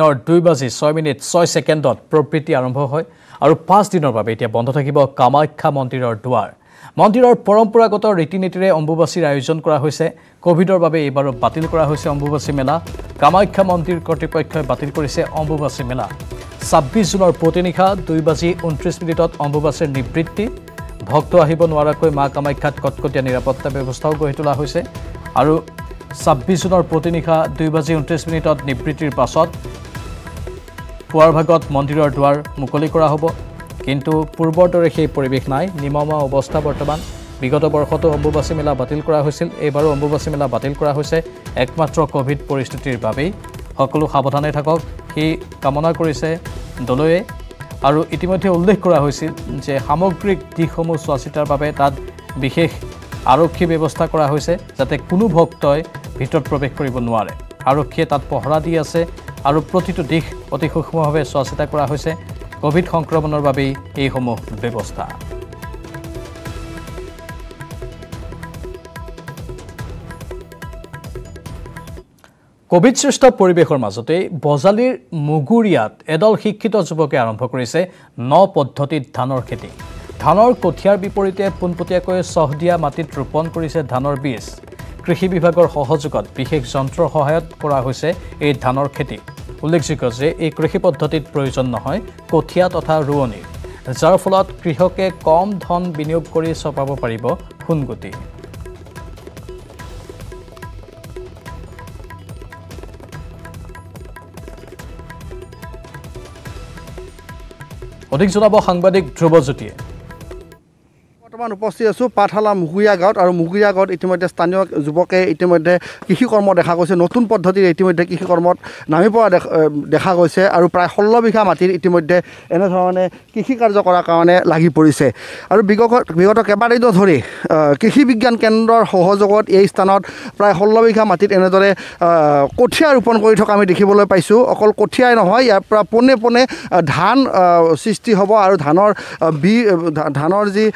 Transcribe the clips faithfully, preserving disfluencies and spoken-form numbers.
Now, two bazi soy minute soy second dot property arambohoi or past dinner babetia bondotakibo, Kamakhya Mondir or Duar. Mondir or Poromporagoto retinitire Ambubachi Ayojon Kora Hoise, Covid or Babe Ebaro Batil Kora Hoise Ambubachi Mela, Kamakhya Mondir Kortipokkhoi Batil Korise Ambubachi Mela. Sabbish Junor Potinikha, two bazi untrish minute Ambubachi Nibritti, Bhokto Ahibon Warakoi Ma Kamakhya Kotkotia Nirapotta Bebosta Gohitula Hoise, Aru Sabbish Junor Potinikha, two bazi untrish minute Nibritir Pasot. পুৱাৰ ভাগত মন্দিৰৰ দুৱাৰ মুকলি কৰা হ'ব কিন্তু পূৰ্বৰ দৰে সেই পৰিবেশ নাই নিমমা অৱস্থা বৰ্তমান বিগত বৰ্ষতো অম্বুবাচী মেলা বাতিল কৰা হৈছিল এবাৰো অম্বুবাচী মেলা বাতিল কৰা হৈছে একমাত্ৰ কোভিড পৰিস্থিতিৰ বাবে সকলো সাৱধানে থাকক কি কামনা কৰিছে দলয়ে আৰু ইতিমধ্যে উল্লেখ কৰা হৈছিল যে সামগ্ৰিক দিশসমূহ চোৱাচিতাৰ বাবে তাত বিশেষ আৰক্ষী ব্যৱস্থা কৰা হৈছে যাতে কোনো ভক্তই ভিতৰত প্ৰৱেশ কৰিব নোৱাৰে আৰক্ষীয়ে তাত পহৰা দি আছে আৰু প্ৰতিটো দিশ অতি খুখমভাৱে সচেতন কৰা হৈছে কোভিড সংক্ৰমণৰ বাবে এই সমূহ ব্যৱস্থা কোভিড সৃষ্ট পৰিবেশৰ মাজতে বজালিৰ মগুৰিয়াত এডল শিক্ষিত যুৱকে আৰম্ভ কৰিছে ন পদ্ধতিত ধানৰ খেতি ধানৰ কঠিয়াৰ বিপৰীতে পুনপটিয়াকৈ সহদিয়া মাটিত ৰোপণ কৰিছে ধানৰ বীজ কৃষি বিভাগৰ সহযোগত বিশেষ যন্ত্ৰৰ সহায়ত কৰা হৈছে এই ধানৰ খেতি উল্লেখযোগ্য যে এই কৃষি পদ্ধতিত প্ৰয়োজন নহয় কঠিয়া তথা ৰুৱনী যাৰ ফলত কৃষকে কম ধন বিনিয়োগ কৰি চপাব পাৰিব খুনগুটি অধিক জনাব সাংবাদিক ধ্ৰুৱজ্যোতিয়ে বৰ্তমান উপস্থিত আছো পাঠালা মুগুৰিয়া গাঁৱত আৰু মুগুৰিয়া গাঁৱত ইতিমধ্যে স্থানীয় যুৱকে ইতিমধ্যে কৃষি কৰ্ম দেখা গৈছে নতুন পদ্ধতিৰে ইতিমধ্যে কৃষি কৰ্মত নামি পৰা দেখা গৈছে আৰু প্ৰায় ষোল্ল বিঘা মাটিৰ ইতিমধ্যে এনেধৰণে কৃষি কাৰ্য কৰাৰ কাৰণে লাগি পৰিছে আৰু বিগত বিগত কেইবাদিনো ধৰি কৃষি বিজ্ঞান কেন্দ্ৰৰ সহযোগত এই স্থানত প্ৰায় ষোল্ল বিঘা মাটিত এনেদৰে কঠীয়া ৰোপণ কৰি থকা আমি দেখিবলৈ পাইছোঁ অকল কঠীয়াই নহয় ইয়াৰ পৰা পোনে পোনে ধান সৃষ্টি হ'ব আৰু ধানৰ বি ধানৰ যি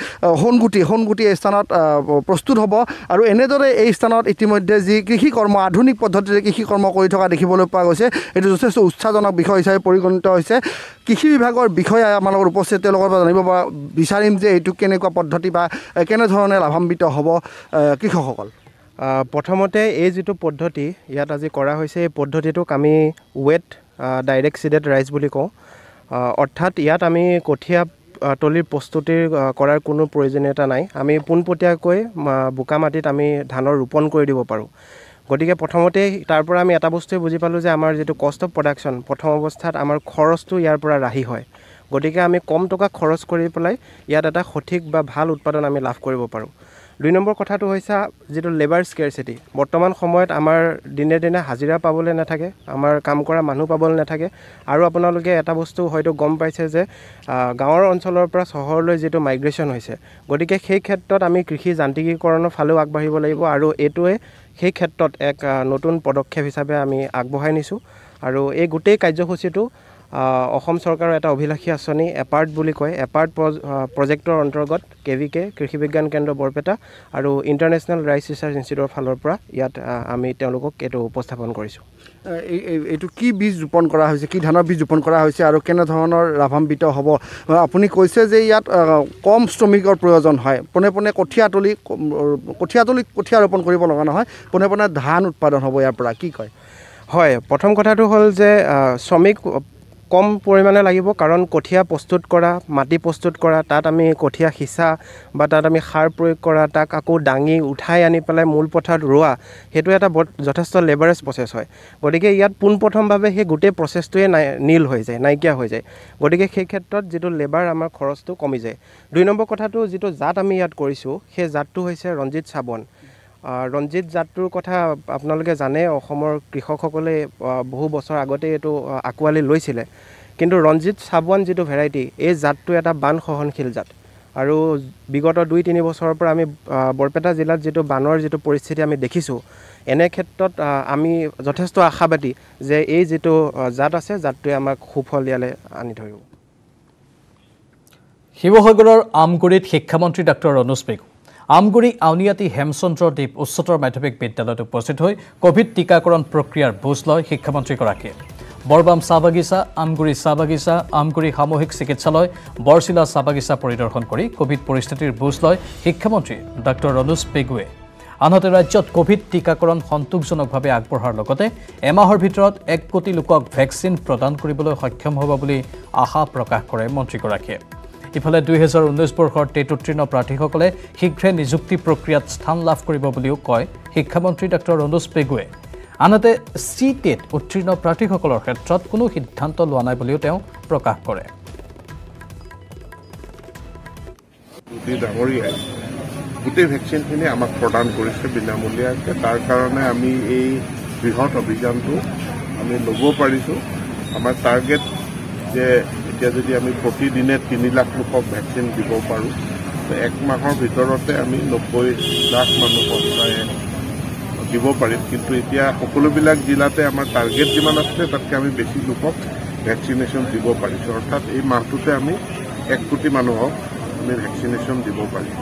হোনগুটি হোনগুটি এই স্থানত প্ৰস্তুত হ'ব আৰু এনেদৰে এই স্থানত ইতিমধ্যে যি কৃষি কৰ্ম আধুনিক পদ্ধতিৰে কৃষি কৰ্ম কৰি থকা দেখিবলৈ পোৱা গৈছে এইটো যথেষ্ট উৎসাহজনক বিষয় হিচাপে পৰিগণিত হৈছে কৃষি বিভাগৰ বিষয়ে আমাৰ লগত উপস্থিত তেওঁলোকৰ পৰা জানিব বিচাৰিম যে এইটো কেনেকুৱা পদ্ধতি বা কেনেধৰণে লাভান্বিত হ'ব কৃষকসকল প্ৰথমতে এই যিটো পদ্ধতি ইয়াত আজি কৰা হৈছে এই পদ্ধতিটোক আমি ৱেট ডাইৰেক্ট চিডেড ৰাইজ বুলি কওঁ অৰ্থাৎ ইয়াত আমি কঠীয়া তলিৰ প্ৰস্তুতি কৰাৰ কোনো প্ৰয়োজনীয়তা নাই আমি পুনপটিয়াকৈ বোকা মাটিত আমি ধানৰ ৰোপণ কৰি দিব পাৰোঁ গতিকে প্ৰথমতে তাৰ পৰা আমি এটা বস্তুৱে বুজি পালোঁ যে আমাৰ যেটো কষ্ট অফ প্ৰডাকচন প্ৰথম অৱস্থাত আমাৰ খৰচটো ইয়াৰ পৰা ৰাহি হয় গতিকে আমি কম টকা খৰচ কৰি পেলাই ইয়াত এটা সঠিক বা ভাল উৎপাদন আমি লাভ কৰিব পাৰোঁ দুই নম্বৰ কথাটো হৈছে যেটো লেবাৰ স্কেৰচিটি বৰ্তমান সময়ত আমাৰ দিনে দিনে হাজিৰা পাবলৈ নাথাকে আমাৰ কাম কৰা মানুহ পাবলৈ নাথাকে আৰু আপোনালোকে এটা বস্তু হয়তো গম পাইছে যে গাঁৱৰ অঞ্চলৰ পৰা চহৰলৈ যেটো মাইগ্ৰেচন হৈছে গতিকে সেই ক্ষেত্ৰত আমি কৃষি যান্ত্ৰিকীকৰণৰ ফালেও আগবাঢ়িব লাগিব আৰু এটোৱে সেই ক্ষেত্ৰত এক নতুন পদক্ষেপ হিচাপে আমি আগবঢ়াই নিছো আৰু এই গোটেই কাৰ্যসূচীটো অসম চৰকাৰৰ এটা অভিলাষী আঁচনি এপাৰ্ট বুলি কয় এপাৰ্ট প্ৰজেক্টৰ অন্তৰ্গত কেভিকে কৃষি বিজ্ঞান কেন্দ্ৰ বৰপেটা আৰু ইন্টাৰনেশ্যনেল ৰাইচ ৰিচাৰ্চ ইনষ্টিটিউটৰ ফালৰ পৰা ইয়াত আমি তেওঁলোকক এটো উপস্থাপন কৰিছো এইটো কি বীজ ৰোপণ কৰা হৈছে কি ধানৰ বীজ ৰোপণ কৰা হৈছে আৰু কেনে ধৰণৰ লাভান্বিত হ'ব আপুনি কৈছে যে ইয়াত কম শ্ৰমিকৰ প্ৰয়োজন হয় পোনে পোনে কঠীয়া তলি কঠীয়া তলি কঠীয়া ৰোপণ কৰিব লগা নহয় পোনে পোনে ধান উৎপাদন হ'ব ইয়াৰ পৰা কি কয় হয় প্ৰথম কথাটো হ'ল যে শ্ৰমিক কম পৰিমাণে লাগিব কাৰণ কঠীয়া প্ৰস্তুত কৰা মাটি প্ৰস্তুত কৰা তাত আমি কঠীয়া সিঁচা বা তাত আমি সাৰ প্ৰয়োগ কৰা তাক আকৌ ডাঙি উঠাই আনি পেলাই মূল পথাৰত ৰোৱা হেতু এটা যথেষ্ট লেবাৰেজ প্ৰচেছ হয় গতিকে ইয়াত পোনপ্ৰথমভাৱে সেই গোটেই প্ৰচেছটোৱে নীল হৈ যায় নাইকিয়া হৈ যায় গতিকে সেই ক্ষেত্ৰত যেটো লেবাৰ আমাৰ খৰচটো কমি যায় দুই নম্বৰ কথাটো যেটো জাত আমি ইয়াত কৰিছো সেই জাতটো হৈছে ৰঞ্জিত চাবন ৰঞ্জিত জাতৰ কথা আপোনালোকে জানে অসমৰ কৃষকসকলে বহু বছৰ আগতে এটো আকুৱালি লৈছিল কিন্তু ৰঞ্জিত চাবন যেটো ভেৰাইটি এই জাতটো এটা বান সহনশীল জাত আৰু বিগত দুই তিনি বছৰৰ পৰা আমি বৰপেটা জিলাত যেটো বানৰ যেটো পৰিস্থিতি আমি দেখিছো এনে ক্ষেত্ৰত আমি যথেষ্ট আশাবাদী যে এই যেটো জাত আছে জাতটোৱে আমাক সুফল ইয়ালে আনি ধৰিব শিৱসাগৰৰ আমগুৰিত শিক্ষামন্ত্ৰী ডক্টৰ অনুজ পেগু আমগুৰি আউনিয়াতি হেমচন্দ্ৰ দেৱ উচ্চতৰ মাধ্যমিক বিদ্যালয়ত উপস্থিত হৈ কোভিড টিকাকৰণ প্ৰক্ৰিয়াৰ বুজ লয় শিক্ষামন্ত্ৰী গৰাকীয়ে Borbam Sabagisa, Amguri Sabagisa, Amguri Hamohik Sikitsaloy, Borsila Sabagisa Poridor Honkori, Covid Poristatir Busloy, Hikamonti, Doctor Ronus Pigwe. আনহাতে ৰাজ্যত কোভিড টিকাকৰণ সন্তোষজনকভাৱে আগবঢ়াৰ লগতে এমাহৰ ভিতৰত এক কোটি লোকক ভেকচিন প্ৰদান কৰিবলৈ সক্ষম হ'ব বুলি আশা প্ৰকাশ কৰে মন্ত্ৰীগৰাকীয়ে। ইফালে দুই হাজাৰ ঊনৈশ বৰ্ষৰ টেটুত্ৰিণ প্ৰাৰ্থীসকলে শীঘ্ৰে নিযুক্তি প্ৰক্ৰিয়াত স্থান লাভ কৰিব বুলিও কয় শিক্ষামন্ত্ৰী ডক্টৰ ৰণুজ পেগুৱে। আনহাতে চি টেট উত্তীৰ্ণ প্ৰাৰ্থীসকলৰ ক্ষেত্ৰত কোনো সিদ্ধান্ত লোৱা নাই বুলিও তেওঁ প্ৰকাশ কৰে। गुटे वैक्सीन खिने आमाक प्रदान करिसे बिनामूल्याके तार कारणे आमी এই বৃহৎ অভিযানটো আমি লব পাৰিছো আমাৰ টাৰ্গেট যে এতিয়া যদি আমি প্ৰতিদিনে তিনি লাখ লোকক ভ্যাকচিন দিব পাৰো এক মাহৰ ভিতৰতে আমি নব্বৈ লাখ মানুহক দিব পাৰিম কিন্তু এতিয়া সকলোবিলাক জিলাতে আমাৰ টাৰ্গেট যিমান আছে তাতকৈ আমি বেছি লোকক ভ্যাকচিনেশন দিব পাৰিছো অৰ্থাৎ এই মাহটোতে আমি এক কোটি মানুহক আমি ভ্যাকচিনেশন দিব পাৰিম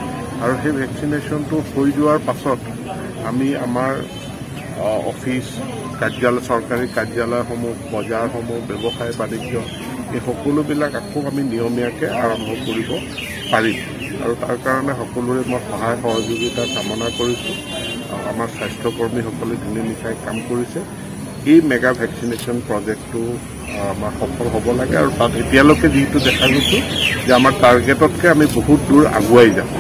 আৰু সেই ভ্যাকচিনেশনটো হৈ যোৱাৰ পাছত আমি আমাৰ অফিস কাৰ্যালয় চৰকাৰী কাৰ্যালয়সমূহ বজাৰসমূহ ব্যৱসায় বাণিজ্য এই সকলোবিলাক আকৌ আমি নিয়মীয়াকৈ আৰম্ভ কৰিব পাৰিম আৰু তাৰ কাৰণে সকলোৰে মই সহায় সহযোগিতা কামনা কৰিছো আমাৰ স্বাস্থ্যকৰ্মী সকলে দিনে নিশাই কাম কৰিছে এই মেগা ভ্যাকচিনেশন প্ৰজেক্টটো আমাৰ সফল হ'ব লাগে আৰু তাত এতিয়ালৈকে যিটো দেখা গৈছে যে আমাৰ টাৰ্গেটতকৈ আমি বহুত দূৰ আগুৱাই যাম